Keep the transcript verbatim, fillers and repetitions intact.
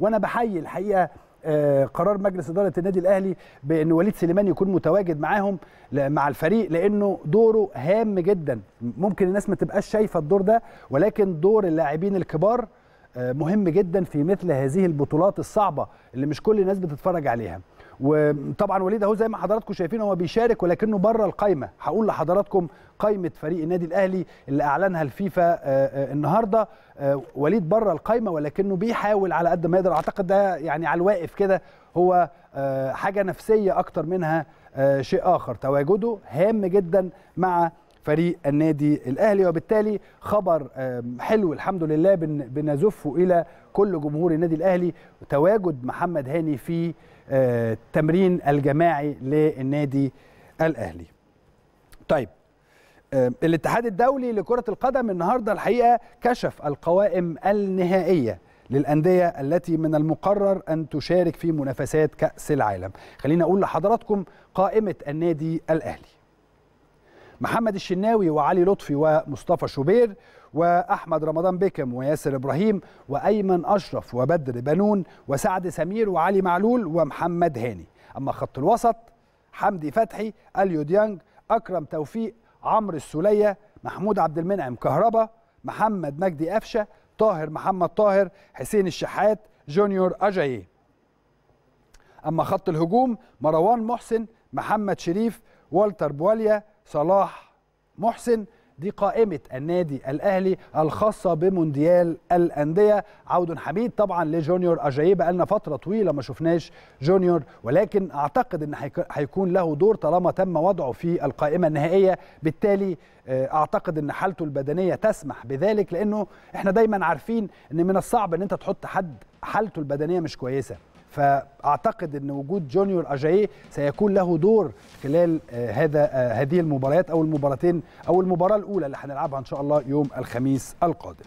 وانا بحيي الحقيقه قرار مجلس اداره النادي الاهلي بان وليد سليمان يكون متواجد معاهم مع الفريق، لانه دوره هام جدا. ممكن الناس ما تبقاش شايفه الدور ده، ولكن دور اللاعبين الكبار مهم جدا في مثل هذه البطولات الصعبه اللي مش كل الناس بتتفرج عليها. وطبعا وليد اهو زي ما حضراتكم شايفين هو بيشارك، ولكنه بره القايمه. هقول لحضراتكم قايمه فريق النادي الاهلي اللي اعلنها الفيفا النهارده. وليد بره القايمه ولكنه بيحاول على قد ما يقدر. اعتقد ده يعني على الواقف كده هو حاجه نفسيه اكتر منها شيء اخر. تواجده هام جدا مع فريق النادي الاهلي، وبالتالي خبر حلو الحمد لله بنزفه الى كل جمهور النادي الاهلي. تواجد محمد هاني في التمرين الجماعي للنادي الاهلي. طيب، الاتحاد الدولي لكرة القدم النهارده الحقيقه كشف القوائم النهائيه للأندية التي من المقرر أن تشارك في منافسات كأس العالم. خلينا أقول لحضراتكم قائمة النادي الأهلي: محمد الشناوي وعلي لطفي ومصطفى شوبير وأحمد رمضان بيكم وياسر إبراهيم وأيمن أشرف وبدر بنون وسعد سمير وعلي معلول ومحمد هاني. أما خط الوسط: حمدي فتحي، اليو ديانج، أكرم توفيق، عمرو السلية، محمود عبد المنعم كهربا، محمد مجدي أفشة، طاهر محمد طاهر، حسين الشحات، جونيور أجاي. أما خط الهجوم: مروان محسن، محمد شريف، والتر بواليا، صلاح محسن. دي قائمة النادي الأهلي الخاصة بمونديال الأندية. عود حميد طبعا لجونيور أجاي، بقى لنا فترة طويلة ما شفناش جونيور، ولكن أعتقد أن هيكون له دور طالما تم وضعه في القائمة النهائية. بالتالي أعتقد أن حالته البدنية تسمح بذلك، لأنه إحنا دايما عارفين أن من الصعب أن أنت تحط حد حالته البدنية مش كويسة. فأعتقد أن وجود جونيور أجاي سيكون له دور خلال هذا هذه المباريات أو المباراتين أو المباراة الأولى اللي هنلعبها إن شاء الله يوم الخميس القادم.